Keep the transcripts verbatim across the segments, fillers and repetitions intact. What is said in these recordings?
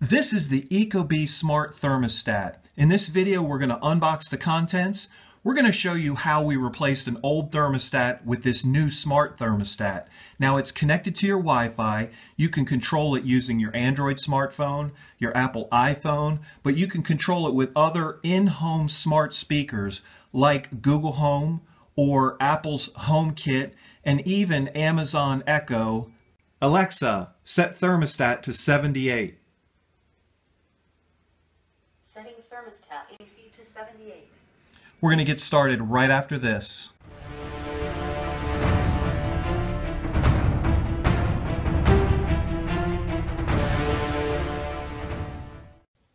This is the Ecobee Smart Thermostat. In this video, we're going to unbox the contents. We're going to show you how we replaced an old thermostat with this new smart thermostat. Now it's connected to your Wi-Fi. You can control it using your Android smartphone, your Apple iPhone, but you can control it with other in-home smart speakers like Google Home or Apple's HomeKit and even Amazon Echo. Alexa, set thermostat to seventy-eight. Setting thermostat A C to seventy-eight. We're going to get started right after this.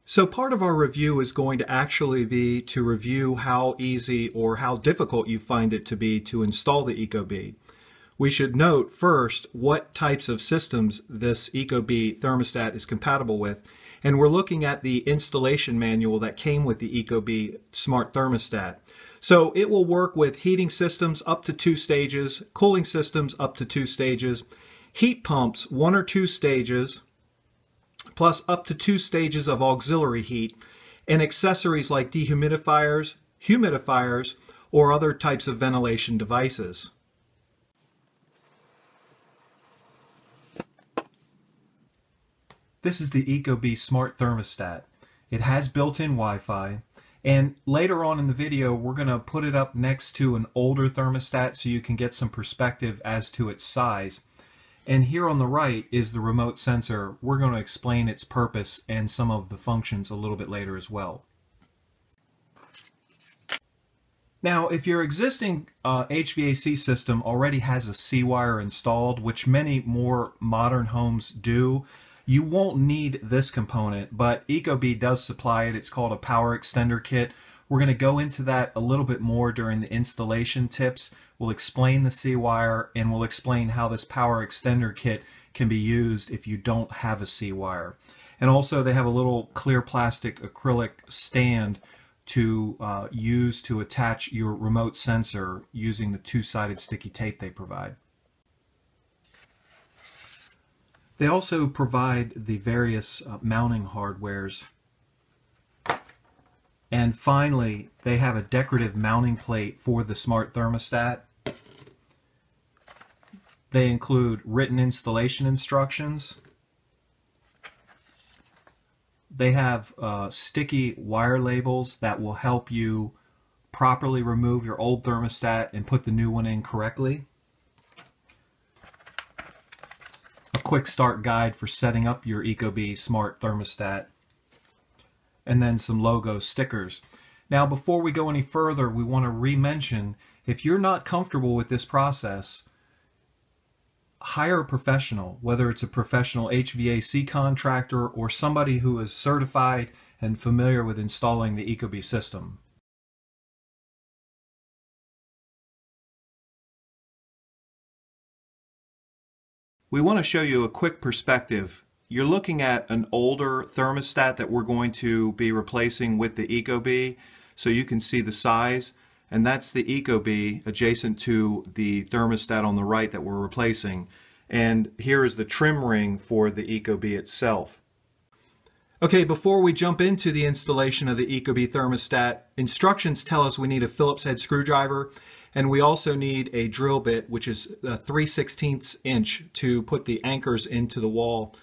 So part of our review is going to actually be to review how easy or how difficult you find it to be to install the Ecobee. We should note first what types of systems this Ecobee thermostat is compatible with, and we're looking at the installation manual that came with the Ecobee Smart Thermostat. So it will work with heating systems up to two stages, cooling systems up to two stages, heat pumps one or two stages, plus up to two stages of auxiliary heat, and accessories like dehumidifiers, humidifiers, or other types of ventilation devices. This is the Ecobee Smart Thermostat. It has built-in Wi-Fi, and later on in the video we're going to put it up next to an older thermostat so you can get some perspective as to its size. And here on the right is the remote sensor. We're going to explain its purpose and some of the functions a little bit later as well. Now, if your existing uh, H V A C system already has a C-wire installed, which many more modern homes do, you won't need this component, but Ecobee does supply it. It's called a power extender kit. We're going to go into that a little bit more during the installation tips. We'll explain the C-wire, and we'll explain how this power extender kit can be used if you don't have a C-wire. And also they have a little clear plastic acrylic stand to uh, use to attach your remote sensor using the two-sided sticky tape they provide. They also provide the various uh, mounting hardwares. And finally, they have a decorative mounting plate for the smart thermostat. They include written installation instructions. They have uh, sticky wire labels that will help you properly remove your old thermostat and put the new one in correctly. Quick start guide for setting up your Ecobee Smart Thermostat, and then some logo stickers. Now, before we go any further, we want to re-mention, if you're not comfortable with this process, hire a professional, whether it's a professional H V A C contractor or somebody who is certified and familiar with installing the Ecobee system. We want to show you a quick perspective. You're looking at an older thermostat that we're going to be replacing with the Ecobee, so you can see the size, and that's the Ecobee adjacent to the thermostat on the right that we're replacing. And here is the trim ring for the Ecobee itself. Okay, before we jump into the installation of the Ecobee thermostat, instructions tell us we need a Phillips head screwdriver, and we also need a drill bit, which is a three sixteenths inch, to put the anchors into the wall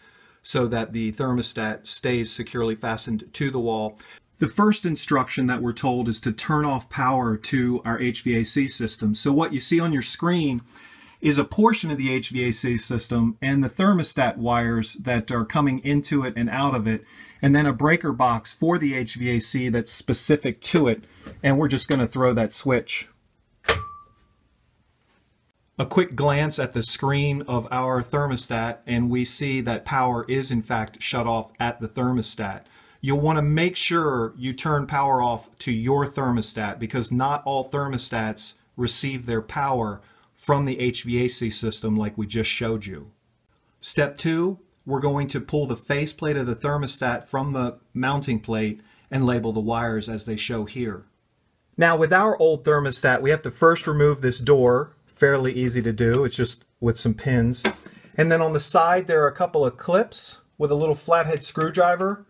so that the thermostat stays securely fastened to the wall. The first instruction that we're told is to turn off power to our H V A C system. So what you see on your screen is a portion of the H V A C system and the thermostat wires that are coming into it and out of it, and then a breaker box for the H V A C that's specific to it, and we're just going to throw that switch. A quick glance at the screen of our thermostat, and we see that power is in fact shut off at the thermostat. You'll want to make sure you turn power off to your thermostat, because not all thermostats receive their power from the H V A C system like we just showed you. Step two, we're going to pull the faceplate of the thermostat from the mounting plate and label the wires as they show here. Now, with our old thermostat, we have to first remove this door. Fairly easy to do, it's just with some pins. And then on the side there are a couple of clips with a little flathead screwdriver,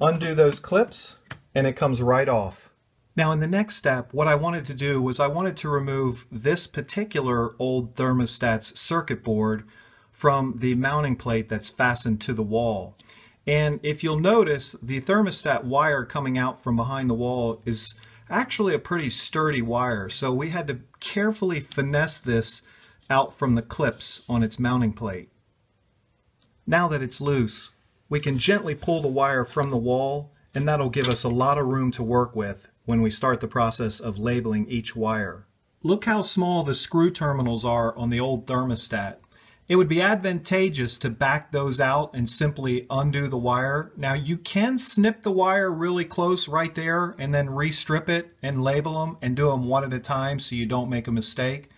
undo those clips, and it comes right off. Now in the next step, what I wanted to do was I wanted to remove this particular old thermostat's circuit board from the mounting plate that's fastened to the wall. And if you'll notice, the thermostat wire coming out from behind the wall is actually a pretty sturdy wire. So we had to carefully finesse this out from the clips on its mounting plate. Now that it's loose, we can gently pull the wire from the wall, and that'll give us a lot of room to work with when we start the process of labeling each wire. Look how small the screw terminals are on the old thermostat. It would be advantageous to back those out and simply undo the wire. Now you can snip the wire really close right there and then re-strip it and label them and do them one at a time so you don't make a mistake,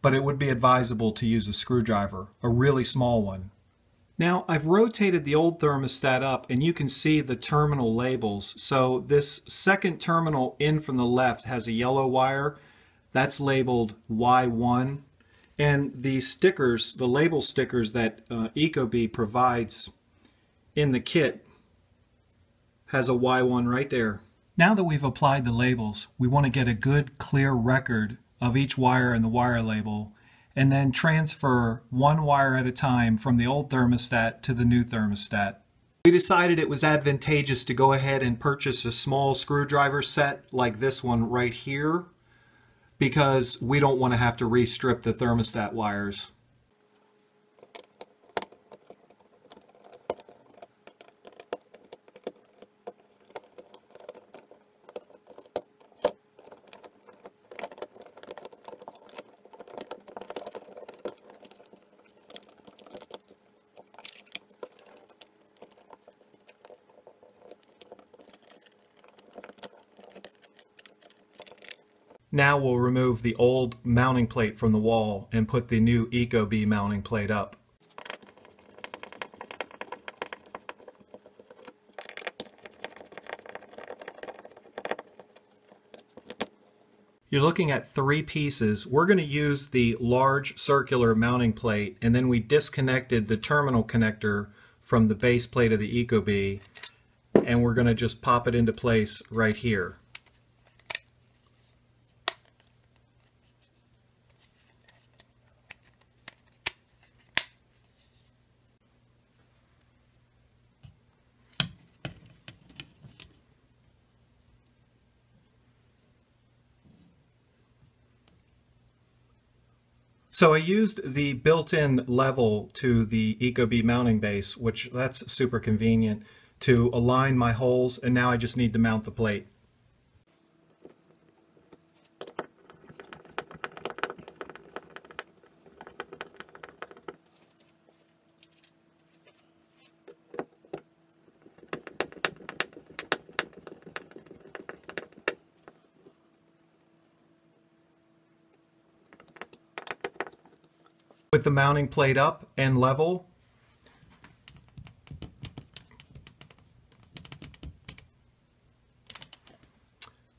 but it would be advisable to use a screwdriver, a really small one. Now I've rotated the old thermostat up and you can see the terminal labels. So this second terminal in from the left has a yellow wire that's labeled Y one. And the stickers, the label stickers that uh, Ecobee provides in the kit has a Y one right there. Now that we've applied the labels, we want to get a good clear record of each wire and the wire label, and then transfer one wire at a time from the old thermostat to the new thermostat. We decided it was advantageous to go ahead and purchase a small screwdriver set like this one right here, because we don't want to have to re-strip the thermostat wires. Now we'll remove the old mounting plate from the wall and put the new Ecobee mounting plate up. You're looking at three pieces. We're going to use the large circular mounting plate, and then we disconnected the terminal connector from the base plate of the Ecobee, and we're going to just pop it into place right here. So I used the built-in level to the Ecobee mounting base, which that's super convenient, to align my holes, and now I just need to mount the plate. With the mounting plate up and level,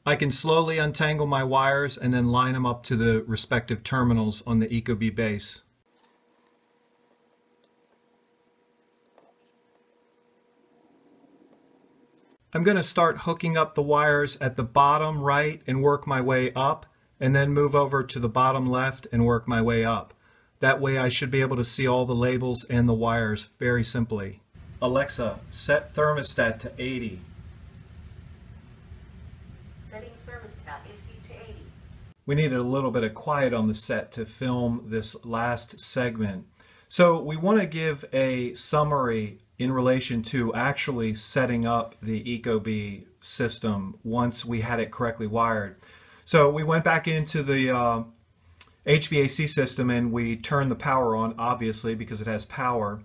I can slowly untangle my wires and then line them up to the respective terminals on the Ecobee base. I'm going to start hooking up the wires at the bottom right and work my way up, and then move over to the bottom left and work my way up. That way I should be able to see all the labels and the wires very simply. Alexa, set thermostat to eighty. Setting thermostat A C to eighty. We needed a little bit of quiet on the set to film this last segment. So we want to give a summary in relation to actually setting up the Ecobee system once we had it correctly wired. So we went back into the uh, H V A C system and we turn the power on, obviously, because it has power,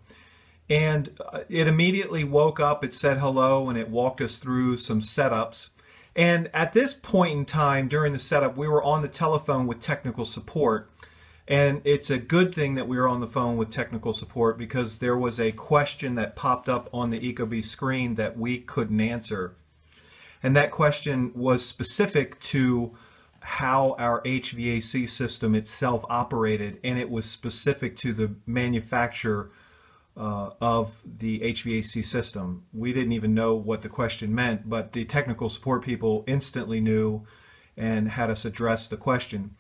and it immediately woke up, it said hello, and it walked us through some setups. And at this point in time during the setup, we were on the telephone with technical support, and it's a good thing that we were on the phone with technical support because there was a question that popped up on the Ecobee screen that we couldn't answer, and that question was specific to how our H V A C system itself operated, and it was specific to the manufacturer uh, of the H V A C system. We didn't even know what the question meant, but the technical support people instantly knew and had us address the question.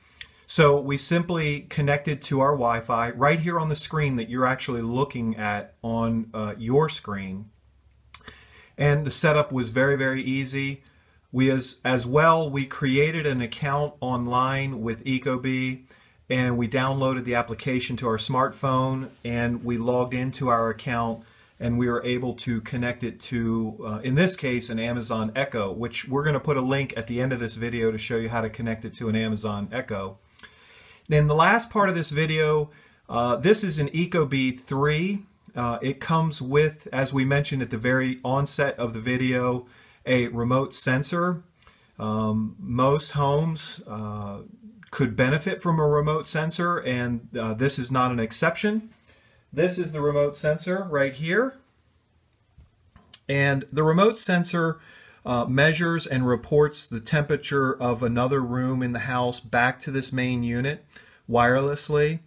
So we simply connected to our Wi-Fi right here on the screen that you're actually looking at on uh, your screen. And the setup was very, very easy. We as, as well, we created an account online with Ecobee, and we downloaded the application to our smartphone, and we logged into our account, and we were able to connect it to, uh, in this case, an Amazon Echo, which we're going to put a link at the end of this video to show you how to connect it to an Amazon Echo. Then the last part of this video, uh, this is an Ecobee three. Uh, it comes with, as we mentioned at the very onset of the video, a remote sensor. Um, most homes uh, could benefit from a remote sensor, and uh, this is not an exception. This is the remote sensor right here. And the remote sensor uh, measures and reports the temperature of another room in the house back to this main unit wirelessly.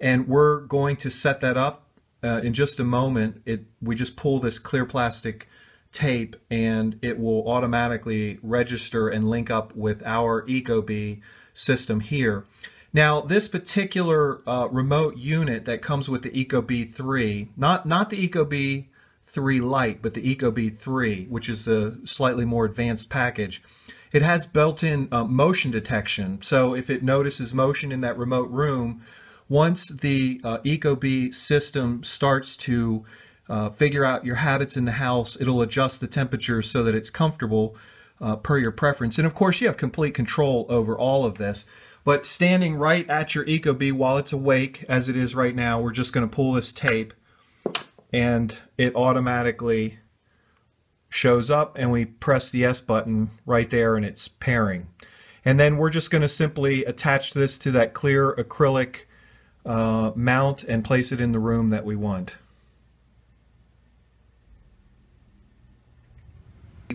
And we're going to set that up uh, in just a moment. It, we just pull this clear plastic tape and it will automatically register and link up with our Ecobee system here. Now, this particular uh, remote unit that comes with the Ecobee three, not, not the Ecobee three Lite, but the Ecobee three, which is a slightly more advanced package, it has built-in uh, motion detection. So if it notices motion in that remote room, once the uh, Ecobee system starts to uh, figure out your habits in the house, it'll adjust the temperature so that it's comfortable uh, per your preference. And of course, you have complete control over all of this. But standing right at your Ecobee while it's awake, as it is right now, we're just going to pull this tape and it automatically shows up, and we press the S button right there and it's pairing. And then we're just going to simply attach this to that clear acrylic uh, mount and place it in the room that we want.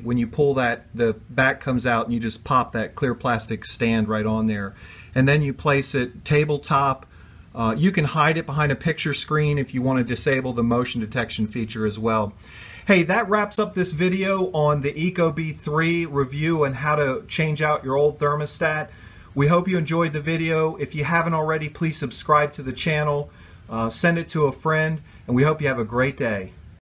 When you pull that, the back comes out and you just pop that clear plastic stand right on there. And then you place it tabletop. Uh, you can hide it behind a picture screen if you want to disable the motion detection feature as well. Hey, that wraps up this video on the Ecobee three review and how to change out your old thermostat. We hope you enjoyed the video. If you haven't already, please subscribe to the channel, uh, send it to a friend, and we hope you have a great day.